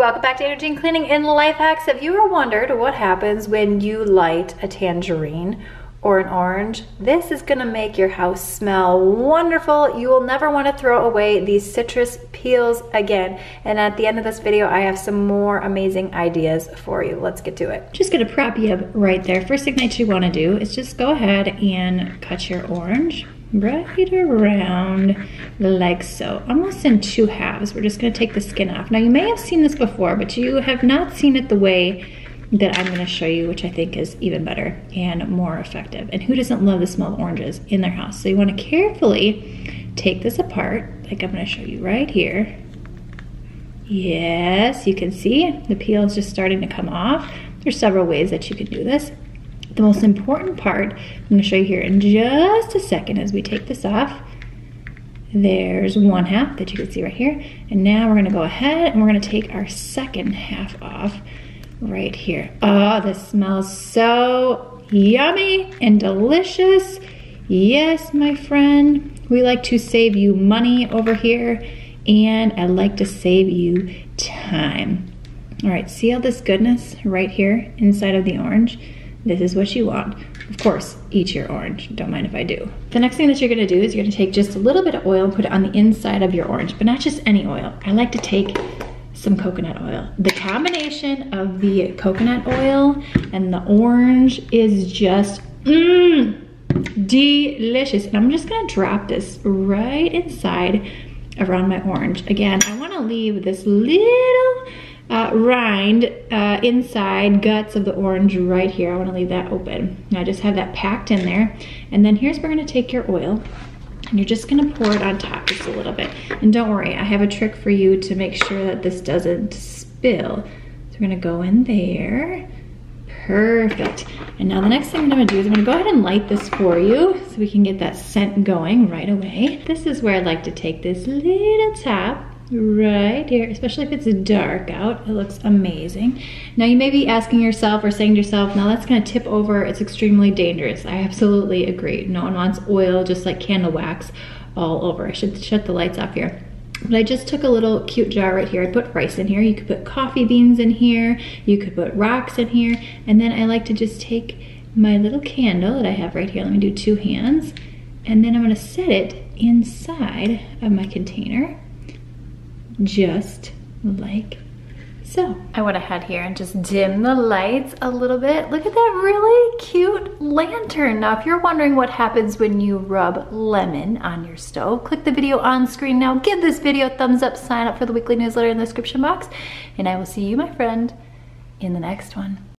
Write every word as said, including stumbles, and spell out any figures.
Welcome back to Andrea Jean Cleaning and Life Hacks. Have you ever wondered what happens when you light a tangerine or an orange? This is gonna make your house smell wonderful. You will never wanna throw away these citrus peels again. And at the end of this video, I have some more amazing ideas for you. Let's get to it. Just gonna prop you up right there. First thing that you wanna do is just go ahead and cut your orange right around like so, almost in two halves. We're just going to take the skin off. Now you may have seen this before, but you have not seen it the way that I'm going to show you, which I think is even better and more effective. And who doesn't love the smell of oranges in their house? So you want to carefully take this apart, like I'm going to show you right here. Yes, you can see the peel is just starting to come off. There's several ways that you can do this. The most important part, I'm going to show you here in just a second as we take this off. There's one half that you can see right here. And now we're going to go ahead and we're going to take our second half off right here. Oh, this smells so yummy and delicious. Yes, my friend, we like to save you money over here, and I like to save you time. All right, see all this goodness right here inside of the orange? This is what you want. Of course, eat your orange. Don't mind if I do. The next thing that you're gonna do is you're gonna take just a little bit of oil and put it on the inside of your orange, but not just any oil. I like to take some coconut oil. The combination of the coconut oil and the orange is just mmm, delicious. And I'm just gonna drop this right inside around my orange. Again, I wanna leave this little Uh, rind uh, inside guts of the orange right here. I want to leave that open. Now I just have that packed in there, and then here's where we're going to take your oil and you're just going to pour it on top just a little bit. And don't worry, I have a trick for you to make sure that this doesn't spill. So we're going to go in there. Perfect. And now the next thing I'm going to do is I'm going to go ahead and light this for you so we can get that scent going right away. This is where I like to take this little top right here, especially if it's dark out. It looks amazing. Now you may be asking yourself or saying to yourself, now that's gonna tip over, it's extremely dangerous. I absolutely agree. No one wants oil just like candle wax all over. I should shut the lights off here. But I just took a little cute jar right here. I put rice in here. You could put coffee beans in here. You could put rocks in here. And then I like to just take my little candle that I have right here. Let me do two hands. And then I'm gonna set it inside of my container, just like so. I went ahead here and just dimmed the lights a little bit. Look at that really cute lantern. Now, if you're wondering what happens when you rub lemon on your stove, click the video on screen now. Give this video a thumbs up, sign up for the weekly newsletter in the description box, and I will see you, my friend, in the next one.